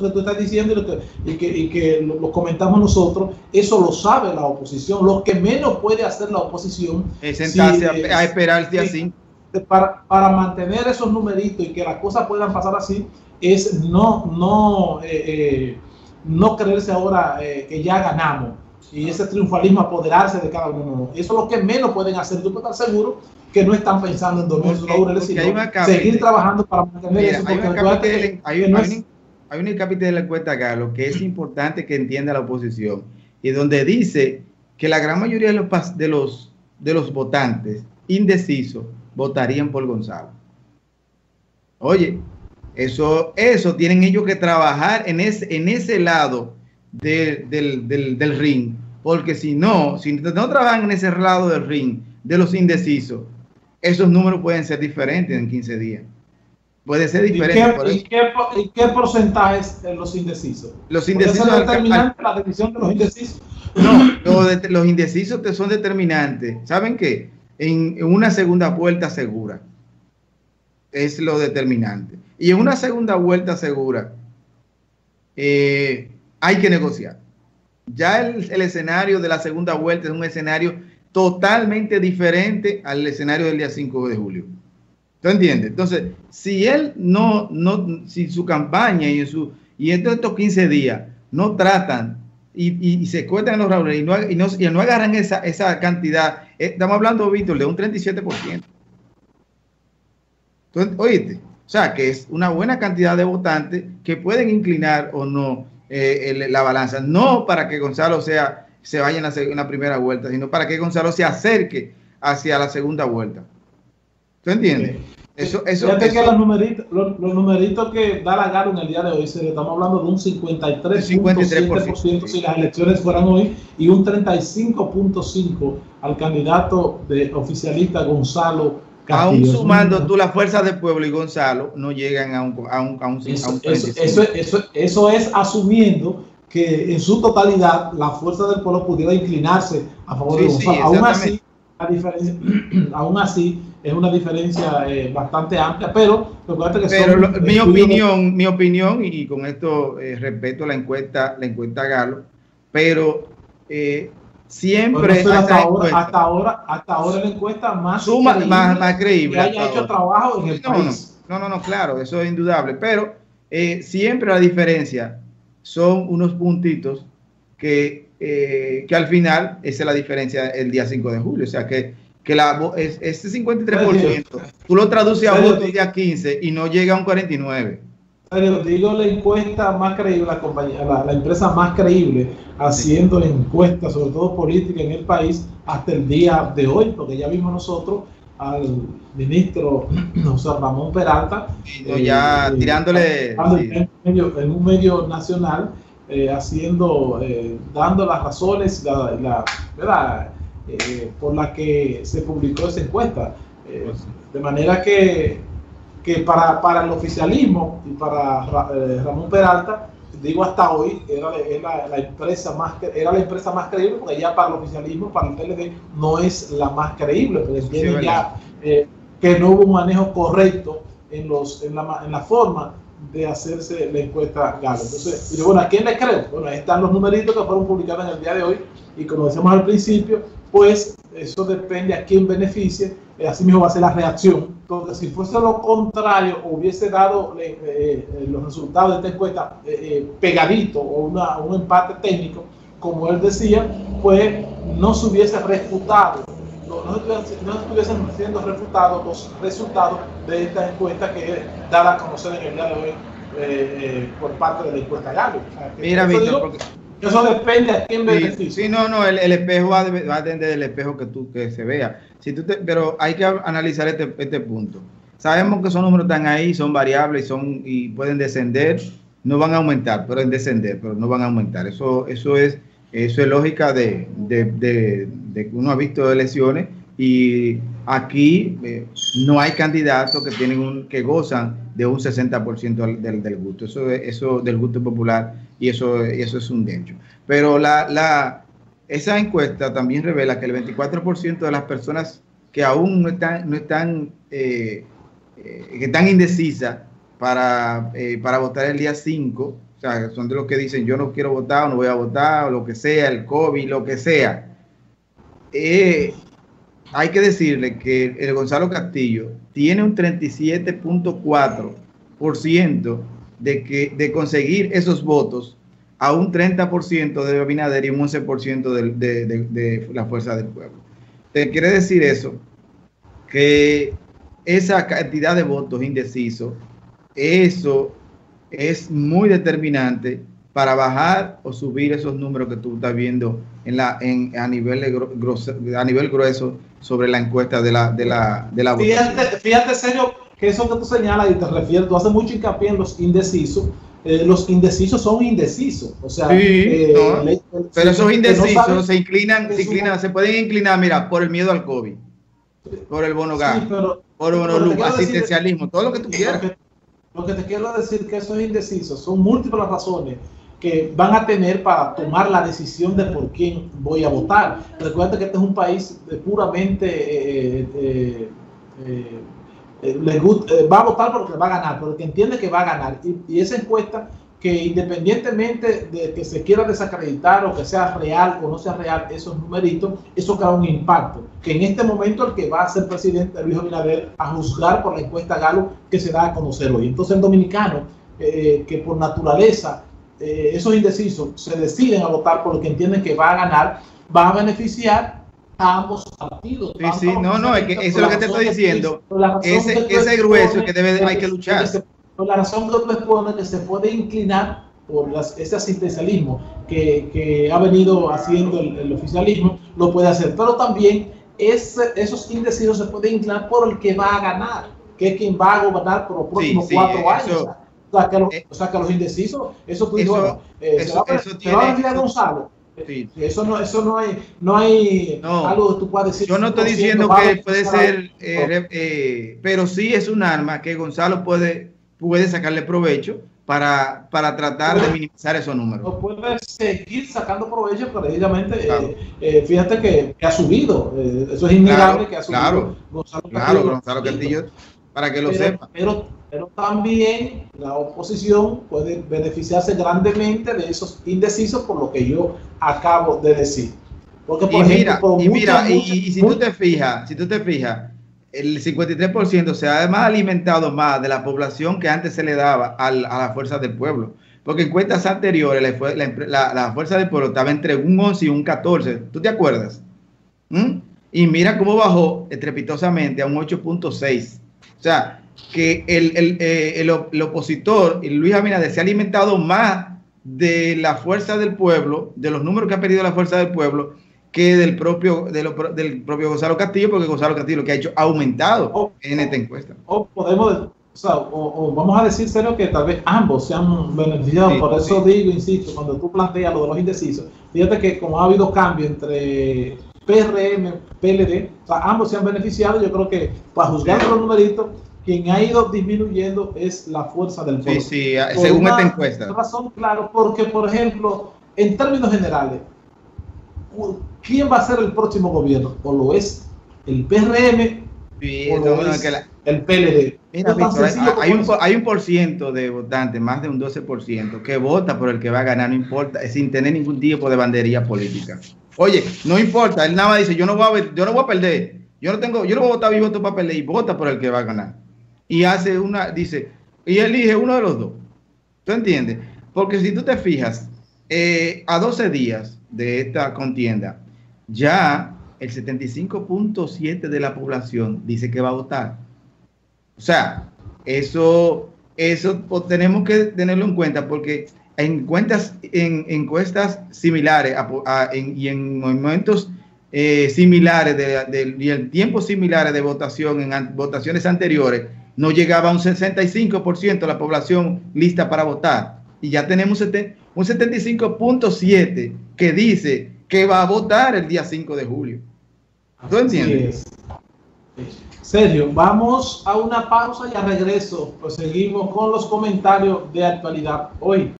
que tú estás diciendo y que lo comentamos nosotros, eso lo sabe la oposición. Lo que menos puede hacer la oposición es sentarse a esperar el día 5. Para mantener esos numeritos y que las cosas puedan pasar así, es no creerse ahora que ya ganamos. Y ese triunfalismo, apoderarse de cada uno. Eso es lo que menos pueden hacer. Tú puedes estar seguro que no están pensando en dormir sus laureles, sino seguir trabajando para mantener eso. Hay un capítulo de la encuesta, Carlos, que es importante que entienda la oposición, y donde dice que la gran mayoría de los votantes indecisos votarían por Gonzalo. Oye, eso tienen ellos que trabajar en ese lado del ring, porque si no trabajan en ese lado del ring de los indecisos, esos números pueden ser diferentes en 15 días. Puede ser diferente. ¿Y qué porcentaje es de los indecisos? Los indecisos son determinantes, la decisión de los indecisos. No, los indecisos son determinantes. ¿Saben qué? En una segunda vuelta segura es lo determinante. Y en una segunda vuelta segura hay que negociar. Ya el escenario de la segunda vuelta es un escenario totalmente diferente al escenario del día 5 de julio. ¿Tú entiendes? Entonces, si él si su campaña y en estos 15 días no tratan y se cuentan los laureles y no agarran esa cantidad, estamos hablando, Víctor, de un 37%. Entonces, oíste, o sea, que es una buena cantidad de votantes que pueden inclinar o no la balanza, no para que Gonzalo se vaya en la primera vuelta, sino para que Gonzalo se acerque hacia la segunda vuelta. ¿Tú entiendes? Sí. Fíjate que los numeritos que da la Gallup en el día de hoy, estamos hablando de un 53.7% si las elecciones fueran hoy, y un 35.5% al candidato oficialista Gonzalo Castillo. Aún sumando tú las fuerzas del pueblo y Gonzalo, no llegan a un 35%. Eso es asumiendo que en su totalidad la fuerza del pueblo pudiera inclinarse a favor de Gonzalo. Sí, aún así, es una diferencia bastante amplia, pero mi opinión, y con esto respeto la encuesta Gallup, pero siempre hasta ahora la encuesta más suma, creíble, más creíble que haya hecho trabajo en el país. No, claro, eso es indudable, pero siempre la diferencia son unos puntitos que al final esa es la diferencia el día 5 de julio, o sea que este 53% tú lo traduces a votos día 15 y no llega a un 49%. Pero digo, la encuesta más creíble, la empresa más creíble haciendo encuestas, sobre todo política, en el país hasta el día de hoy, porque ya vimos nosotros al ministro José Ramón Peralta tirándole en un medio nacional, dando las razones ¿verdad? Por la que se publicó esa encuesta, de manera que para el oficialismo y para Ramón Peralta, digo, hasta hoy era la empresa más creíble, porque ya para el oficialismo, para el PLD, no es la más creíble, porque entiende ya que no hubo un manejo correcto en la forma de hacerse la encuesta Gallup. Entonces, y bueno, ¿a quién le creo? Bueno, ahí están los numeritos que fueron publicados en el día de hoy, y como decíamos al principio, pues eso depende a quién beneficie, así mismo va a ser la reacción. Entonces, si fuese lo contrario, hubiese dado los resultados de esta encuesta pegadito o un empate técnico, como él decía, pues no se hubiese refutado, no estuviesen siendo refutados los resultados de esta encuesta que es dada a conocer en el día de hoy por parte de la encuesta Gallup. O sea, mira, Víctor, eso depende a quién beneficia. Sí, el espejo va a depender del espejo que se vea. Pero hay que analizar este punto. Sabemos que esos números están ahí, son variables y pueden descender, no van a aumentar, pueden descender, pero no van a aumentar. Eso es lógica de que uno ha visto elecciones, y aquí no hay candidatos que gozan de un 60% del gusto. Eso del gusto popular, y eso es un hecho. Pero esa encuesta también revela que el 24% de las personas que aún que están indecisas para votar el día 5 O sea, son de los que dicen yo no quiero votar o no voy a votar, o lo que sea, el COVID, lo que sea. Hay que decirle que el Gonzalo Castillo tiene un 37.4% de conseguir esos votos a un 30% de Abinader y un 11% de la fuerza del pueblo. ¿Te quiere decir eso? Que esa cantidad de votos indecisos, eso es muy determinante para bajar o subir esos números que tú estás viendo a nivel grueso sobre la encuesta de la votación. Fíjate, Sergio, que eso que tú señalas y te refieres, tú haces mucho hincapié en los indecisos. Los indecisos son indecisos, o sea, sí, pero esos indecisos no se pueden inclinar, mira, por el miedo al COVID, por el bono gas, por el bono asistencialismo, todo lo que tú quieras. Lo que te quiero decir que esos indecisos son múltiples razones que van a tener para tomar la decisión de por quién voy a votar. Recuerda que este es un país puramente va a votar porque va a ganar, porque entiende que va a ganar. Y esa encuesta, que independientemente de que se quiera desacreditar o que sea real o no sea real, esos numeritos, eso crea un impacto. Que en este momento el que va a ser presidente, Luis Abinader, a juzgar por la encuesta Gallup que se da a conocer hoy. Entonces el dominicano, que por naturaleza, esos indecisos se deciden a votar porque entienden que va a ganar, va a beneficiar a ambos partidos. Sí, sí, no, es que eso es lo que te estoy diciendo. Ese grueso que hay que luchar. Por la razón que tú expones, que se puede inclinar por ese asistencialismo que ha venido haciendo el oficialismo, lo puede hacer. Pero también esos indecisos se pueden inclinar por el que va a ganar, que es quien va a gobernar por los próximos 4 años. O sea, que los indecisos, eso tú se va a olvidar Gonzalo. Sí. Eso no hay algo que tú puedas decir. Yo no estoy diciendo que puede ser, pero sí es un arma que Gonzalo puede sacarle provecho para tratar de minimizar esos números. No puede seguir sacando provecho precisamente, claro. Fíjate que ha subido, eso es innegable, claro, que ha subido. Claro, Gonzalo Castillo, para que lo sepa. Pero también la oposición puede beneficiarse grandemente de esos indecisos por lo que yo acabo de decir. Porque, si tú te fijas, el 53% se ha además alimentado más de la población que antes se le daba a las fuerzas del pueblo. Porque en cuentas anteriores la fuerza del pueblo estaba entre un 11 y un 14. ¿Tú te acuerdas? Y mira cómo bajó estrepitosamente a un 8.6. O sea, que el opositor, Luis Abinader, se ha alimentado más de la fuerza del pueblo, de los números que ha perdido la fuerza del pueblo, que del propio Gonzalo Castillo, porque Gonzalo Castillo lo que ha hecho ha aumentado en esta encuesta. Vamos a decir, Sergio, que tal vez ambos se han beneficiado, sí, por eso digo, insisto, cuando tú planteas lo de los indecisos, fíjate que como ha habido cambio entre PRM, PLD, o sea, ambos se han beneficiado. Yo creo que para juzgar los numeritos, quien ha ido disminuyendo es la fuerza del pueblo. Sí, sí, según esta encuesta. Razón, claro, porque por ejemplo, en términos generales, ¿quién va a ser el próximo gobierno? ¿O lo es el PRM, sí, o lo es el PLD? Mira, Víctor, hay un % de votantes, más de un 12%, que vota por el que va a ganar, no importa, sin tener ningún tipo de bandería política. Oye, no importa, él nada más dice, yo no voy a perder, yo no voy a votar mi voto para perder, y vota por el que va a ganar. Y elige uno de los dos. ¿Tú entiendes? Porque si tú te fijas, a 12 días de esta contienda, ya el 75.7% de la población dice que va a votar. O sea, eso tenemos que tenerlo en cuenta, porque en encuestas similares y en momentos similares y en tiempos similares de votación, en votaciones anteriores, no llegaba a un 65% de la población lista para votar. Y ya tenemos un 75.7% que dice que va a votar el día 5 de julio. ¿Tú entiendes? Sergio, vamos a una pausa y al regreso, pues seguimos con los comentarios de actualidad hoy.